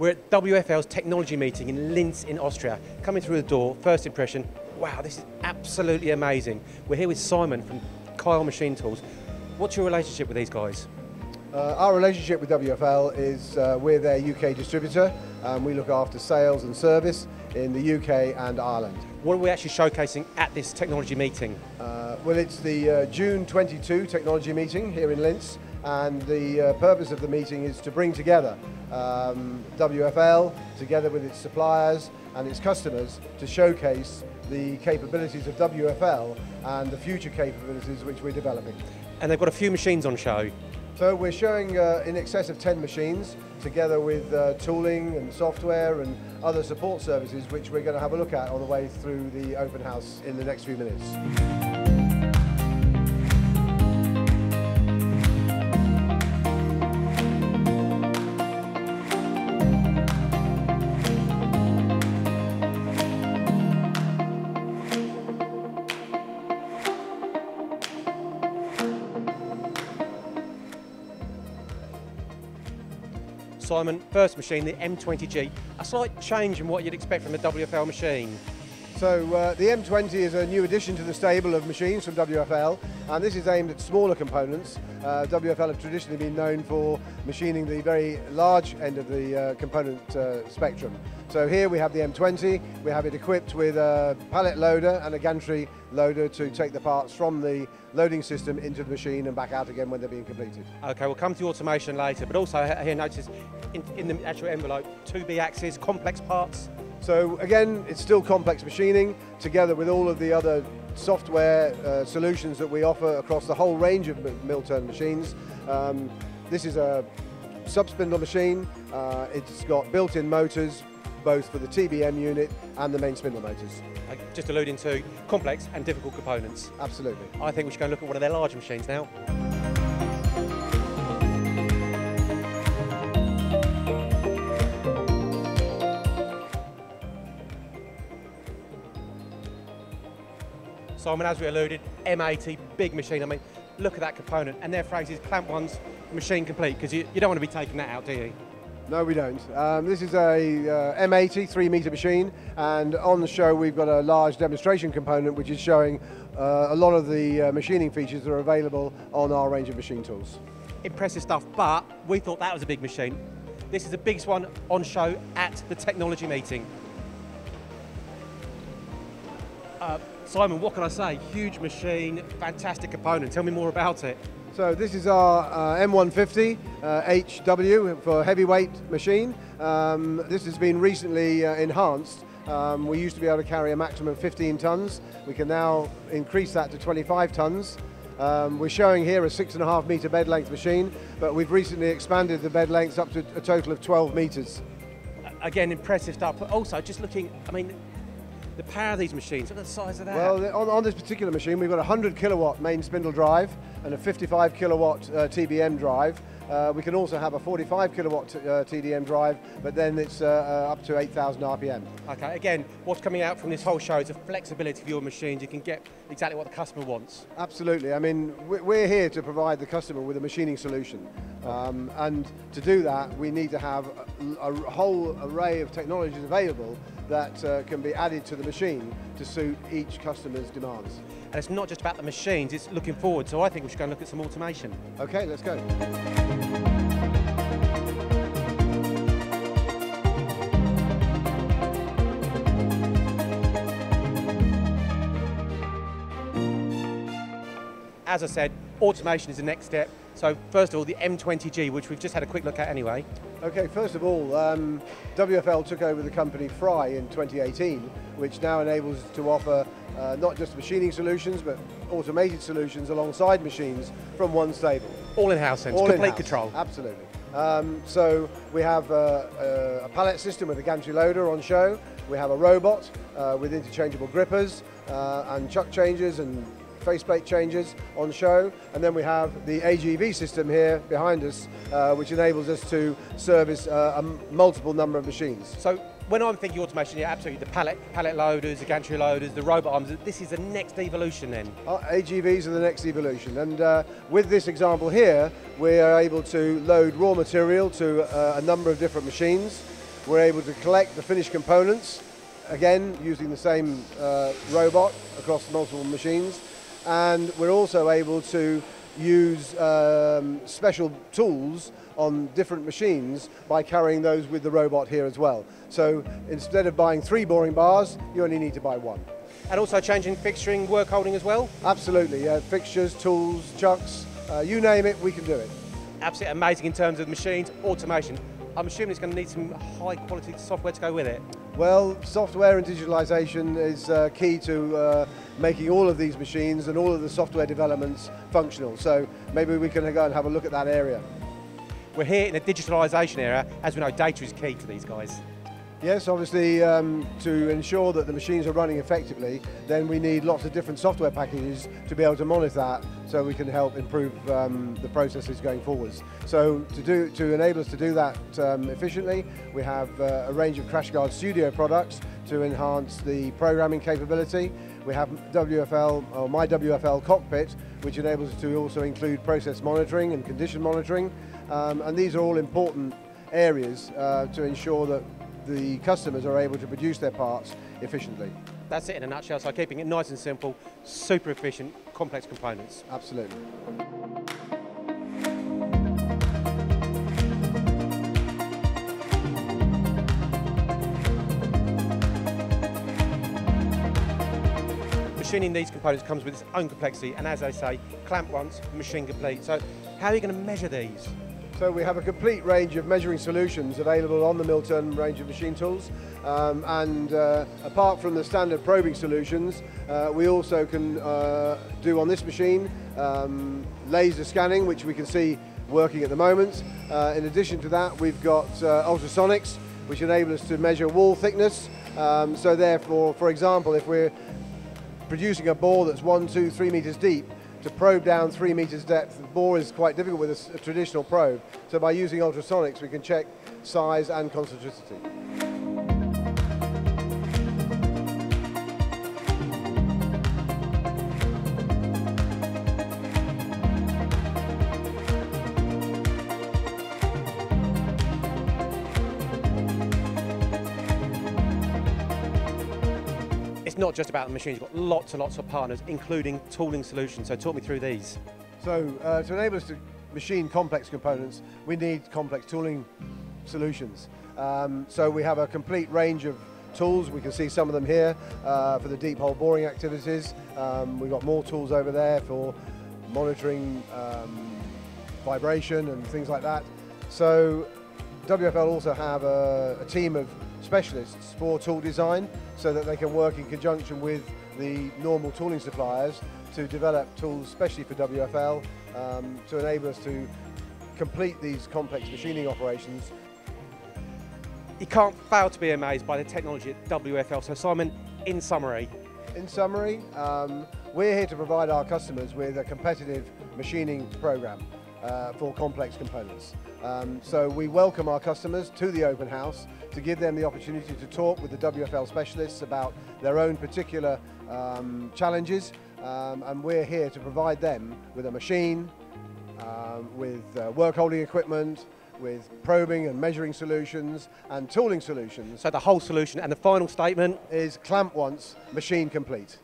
We're at WFL's technology meeting in Linz in Austria. Coming through the door, first impression, wow, this is absolutely amazing. We're here with Simon from Kyal Machine Tools. What's your relationship with these guys? Our relationship with WFL is we're their UK distributor, and we look after sales and service in the UK and Ireland. What are we actually showcasing at this technology meeting? Well, it's the June 22 technology meeting here in Linz, and the purpose of the meeting is to bring together WFL together with its suppliers and its customers to showcase the capabilities of WFL and the future capabilities which we're developing. And they've got a few machines on show. So we're showing in excess of 10 machines together with tooling and software and other support services which we're going to have a look at on the way through the open house in the next few minutes. Simon, first machine, the M20G, a slight change in what you'd expect from a WFL machine. So the M20 is a new addition to the stable of machines from WFL, and this is aimed at smaller components. WFL have traditionally been known for machining the very large end of the component spectrum. So here we have the M20, we have it equipped with a pallet loader and a gantry loader to take the parts from the loading system into the machine and back out again when they're being completed. Okay, we'll come to automation later, but also here notice in the actual envelope, 2B axis, complex parts. So again, it's still complex machining together with all of the other software solutions that we offer across the whole range of mill-turn machines. This is a sub-spindle machine. It's got built-in motors, both for the TBM unit and the main spindle motors. Just alluding to complex and difficult components. Absolutely. I think we should go and look at one of their larger machines now. Simon, as we alluded, M80, big machine. I mean, look at that component. And their phrase is clamp once, machine complete, because you don't want to be taking that out, do you? No, we don't. This is a M80 3-meter machine, and on the show we've got a large demonstration component which is showing a lot of the machining features that are available on our range of machine tools. Impressive stuff, but we thought that was a big machine. This is the biggest one on show at the technology meeting. Simon, what can I say? Huge machine, fantastic component. Tell me more about it. So this is our M150HW for heavyweight machine. This has been recently enhanced. We used to be able to carry a maximum of 15 tons. We can now increase that to 25 tons. We're showing here a 6.5 meter bed length machine, but we've recently expanded the bed lengths up to a total of 12 meters. Again, impressive stuff, but also just looking, I mean, the power of these machines, look at the size of that. Well, on this particular machine, we've got a 100 kilowatt main spindle drive and a 55 kilowatt TBM drive. We can also have a 45 kilowatt TDM drive, but then it's up to 8,000 RPM. Okay, again, what's coming out from this whole show is the flexibility of your machines. You can get exactly what the customer wants. Absolutely. I mean, we're here to provide the customer with a machining solution. And to do that, we need to have a whole array of technologies available that can be added to the machine to suit each customer's demands. And it's not just about the machines, it's looking forward. So I think we should go and look at some automation. Okay, let's go. As I said, automation is the next step. So first of all, the M20G, which we've just had a quick look at anyway. Okay, first of all, WFL took over the company FRAI in 2018, which now enables us to offer not just machining solutions, but automated solutions alongside machines from one stable. All in-house, complete control. Absolutely. So we have a pallet system with a gantry loader on show. We have a robot with interchangeable grippers and chuck changers and faceplate changes on show, and then we have the AGV system here behind us, which enables us to service a multiple number of machines. So when I'm thinking automation, yeah, absolutely, the pallet loaders, the gantry loaders, the robot arms, this is the next evolution then? AGVs are the next evolution, and with this example here, we are able to load raw material to a number of different machines. We're able to collect the finished components, again, using the same robot across multiple machines. And we're also able to use special tools on different machines by carrying those with the robot here as well. So instead of buying 3 boring bars, you only need to buy 1. And also changing fixturing, work holding as well? Absolutely, fixtures, tools, chucks, you name it, we can do it. Absolutely amazing in terms of machines, automation. I'm assuming it's going to need some high quality software to go with it. Well, software and digitalisation is key to making all of these machines and all of the software developments functional. So maybe we can go and have a look at that area. We're here in the digitalisation era. As we know, data is key to these guys. Yes, obviously, to ensure that the machines are running effectively, then we need lots of different software packages to be able to monitor that, so we can help improve the processes going forwards. So to enable us to do that efficiently, we have a range of CrashGuard Studio products to enhance the programming capability. We have WFL, or MyWFL Cockpit, which enables us to also include process monitoring and condition monitoring, and these are all important areas to ensure that the customers are able to produce their parts efficiently. That's it in a nutshell, so keeping it nice and simple, super efficient, complex components. Absolutely. Machining these components comes with its own complexity, and as they say, clamp once, machine complete. So how are you going to measure these? So we have a complete range of measuring solutions available on the Milton range of machine tools, and apart from the standard probing solutions, we also can do on this machine laser scanning, which we can see working at the moment. In addition to that, we've got ultrasonics, which enable us to measure wall thickness. So therefore, for example, if we're producing a bore that's 1, 2, 3 meters deep, to probe down 3 meters depth, the bore is quite difficult with a traditional probe. So by using ultrasonics, we can check size and concentricity. It's not just about the machines, you've got lots and lots of partners, including tooling solutions. So talk me through these. So to enable us to machine complex components, we need complex tooling solutions. So we have a complete range of tools. We can see some of them here for the deep hole boring activities. We've got more tools over there for monitoring vibration and things like that. So WFL also have a team of specialists for tool design, so that they can work in conjunction with the normal tooling suppliers to develop tools especially for WFL to enable us to complete these complex machining operations. You can't fail to be amazed by the technology at WFL. So Simon, in summary? In summary, we're here to provide our customers with a competitive machining program for complex components. So we welcome our customers to the open house to give them the opportunity to talk with the WFL specialists about their own particular challenges, and we're here to provide them with a machine, with work holding equipment, with probing and measuring solutions and tooling solutions. So the whole solution, and the final statement is clamp once, machine complete.